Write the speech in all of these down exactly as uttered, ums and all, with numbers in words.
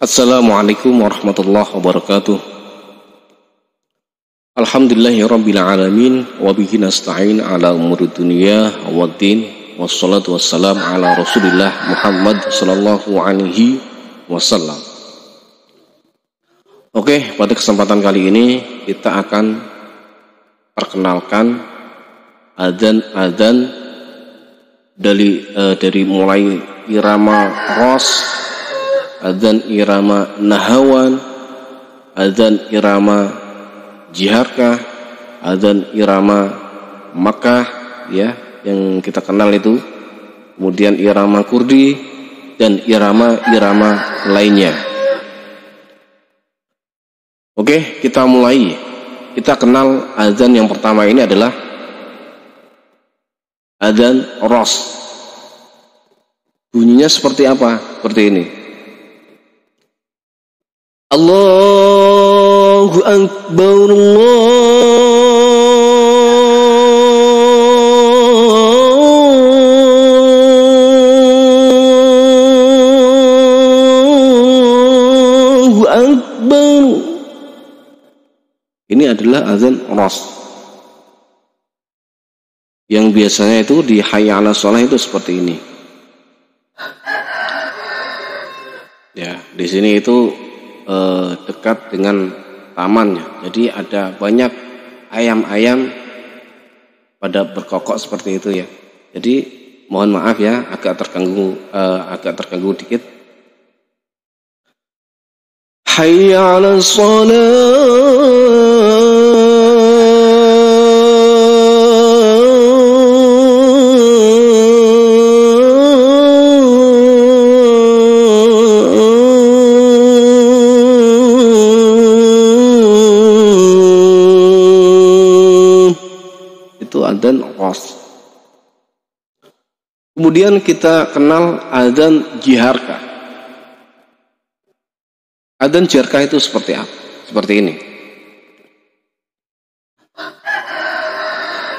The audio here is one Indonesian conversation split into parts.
Assalamualaikum warahmatullahi wabarakatuh. Alhamdulillahirrabbilalamin, wabihi nasta'in ala umur dunia waddin, wassalatu wassalam ala rasulillah Muhammad sallallahu alaihi wasallam. Oke, pada kesempatan kali ini kita akan perkenalkan adzan-adzan dari eh, dari mulai irama Rost, adzan irama Nahawand, adzan irama Jiharkah, adzan irama Makkah ya yang kita kenal itu, kemudian irama Kurdi dan irama-irama lainnya. Oke, kita mulai. Kita kenal adzan yang pertama ini adalah adzan Rost. Bunyinya seperti apa? Seperti ini. Allahu Akbar, Allahu Akbar. Ini adalah adzan Rost. Yang biasanya itu di hayya 'ala shalah itu seperti ini. Ya, di sini itu eh, dekat dengan tamannya. Jadi ada banyak ayam-ayam pada berkokok seperti itu ya. Jadi mohon maaf ya agak terganggu eh, agak terganggu dikit. Hayya 'ala shalah. Adzan Rost. Kemudian kita kenal adzan Jiharkah. Adzan Jiharkah itu seperti apa? Seperti ini.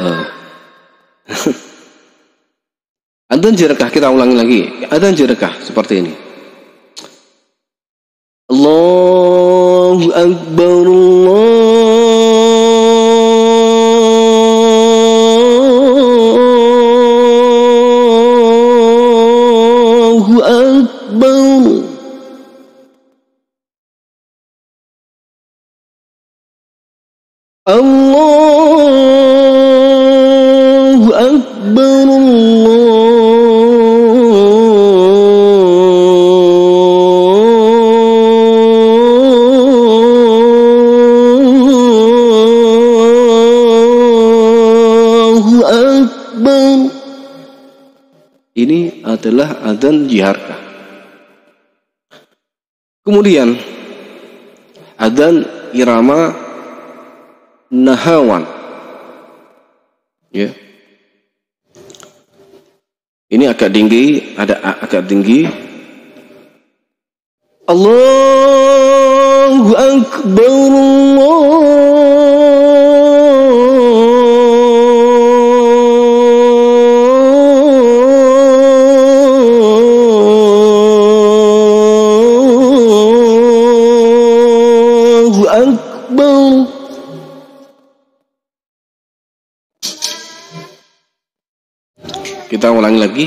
Oh. Adzan Jiharkah kita ulangi lagi. Adzan Jiharkah seperti ini. Allahu Akbar. Allahu Akbar, Allahu Akbar. Ini adalah adzan Jiharkah. Kemudian adzan irama Nahawand, ya. Ini agak tinggi, ada agak tinggi. Allahu Akbar, Allahu Akbar. Kita ulangi lagi.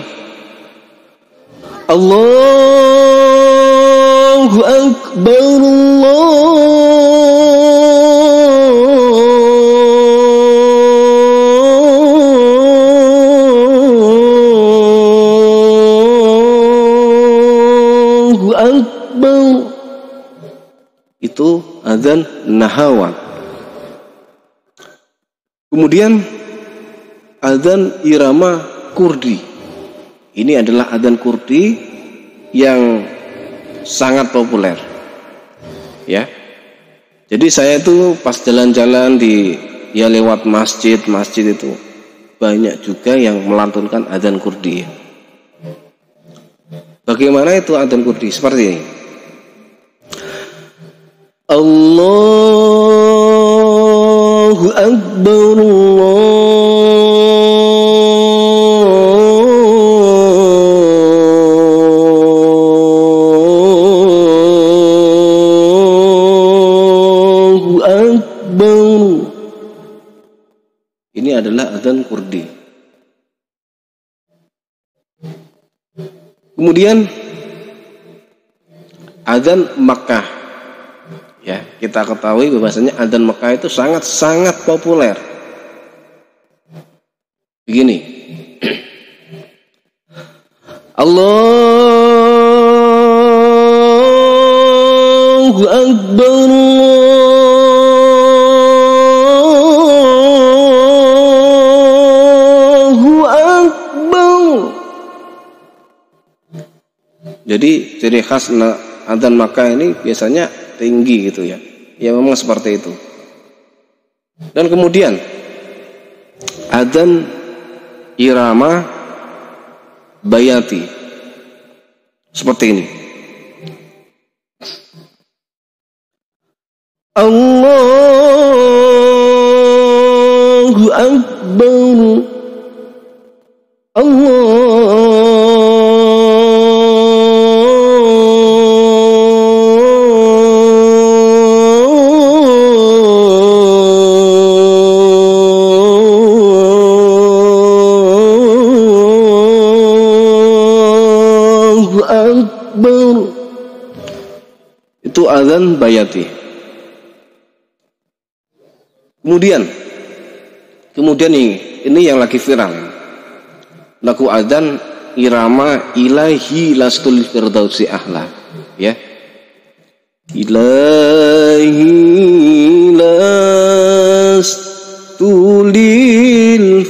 Allahu Akbar, Allahu Akbar. Itu adzan Nahawand. Kemudian adzan irama Kurdi. Ini adalah adzan Kurdi yang sangat populer ya. Jadi saya itu pas jalan-jalan di ya lewat masjid-masjid itu banyak juga yang melantunkan adzan Kurdi. Bagaimana itu adzan Kurdi? Seperti ini. Allahu Akbar, adalah adzan Kurdi. Kemudian adzan Makkah, ya, kita ketahui bahwasanya adzan Makkah itu sangat-sangat populer. Begini, Allahu Akbar. Jadi ciri khas adzan Makkah ini biasanya tinggi gitu ya. Ya memang seperti itu. Dan kemudian adzan irama Bayyati seperti ini. Allahu Akbar. Allah adzan Bayyati. Kemudian kemudian ini, ini yang lagi viral. Laku adzan irama ilahi lastul firdausi ahla, ya. Ilahi lastul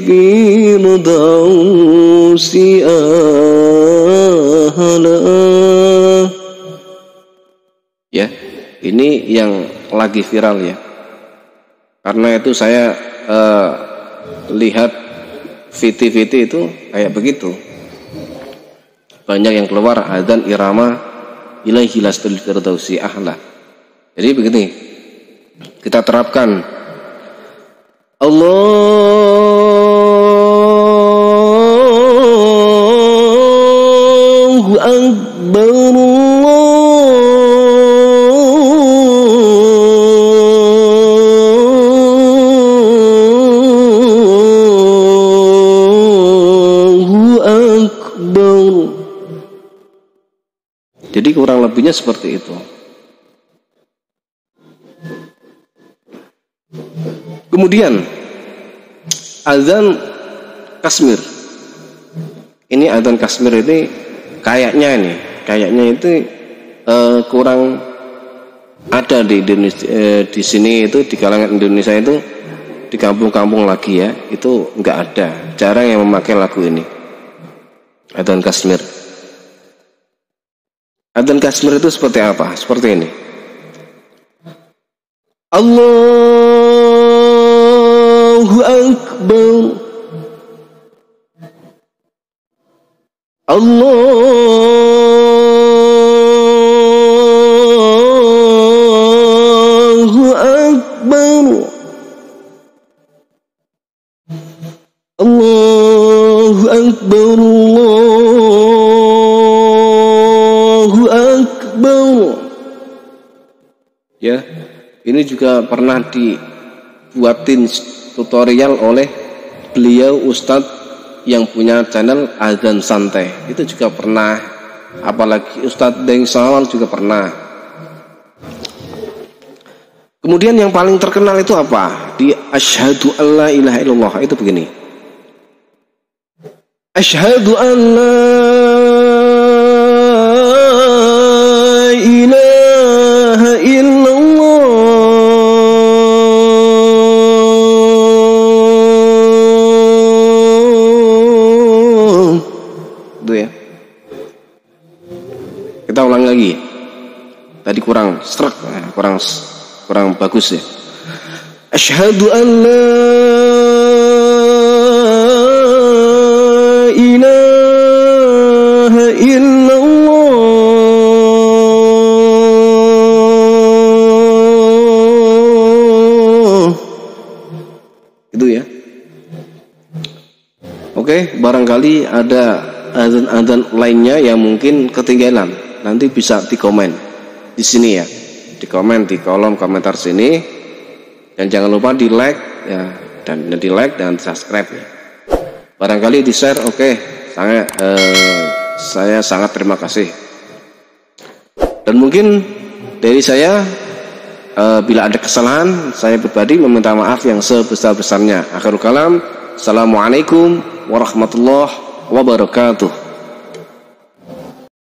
firdausi ahla. Ya, ini yang lagi viral ya. Karena itu saya eh, lihat V T V T itu kayak begitu. Banyak yang keluar adzan irama ilahi lastul firdausi ahla. Jadi begini, kita terapkan. Allahu Akbar. Jadi kurang lebihnya seperti itu. Kemudian adzan Kashmir. Ini adzan Kashmir ini kayaknya ini, kayaknya itu uh, kurang ada di Indonesia, uh, di sini itu di kalangan Indonesia itu di kampung-kampung lagi ya, itu nggak ada, jarang yang memakai lagu ini. Adzan Kashmir. Adzan Kashmir itu seperti apa? Seperti ini. Allahu Akbar. Allahu Akbar. Allahu Akbar. Ya, ini juga pernah dibuatin tutorial oleh beliau Ustadz yang punya channel Agan Santai. Itu juga pernah, apalagi Ustadz Deng Salwan juga pernah. Kemudian yang paling terkenal itu apa? Di Asyhadu alla ilaha illallah itu begini. Asyhadu alla lagi. Tadi kurang serak, kurang kurang bagus ya. Asyhadu an la ilaha illallah. Itu ya. Oke, barangkali ada adzan-adzan lainnya yang mungkin ketinggalan. Nanti bisa dikomen di sini ya, dikomen di kolom komentar sini, dan jangan lupa di like ya, dan di like dan subscribe ya. Barangkali di share, oke okay. Sangat eh, saya sangat terima kasih. Dan mungkin dari saya eh, bila ada kesalahan saya pribadi meminta maaf yang sebesar-besarnya. Akhirul kalam, assalamualaikum warahmatullahi wabarakatuh.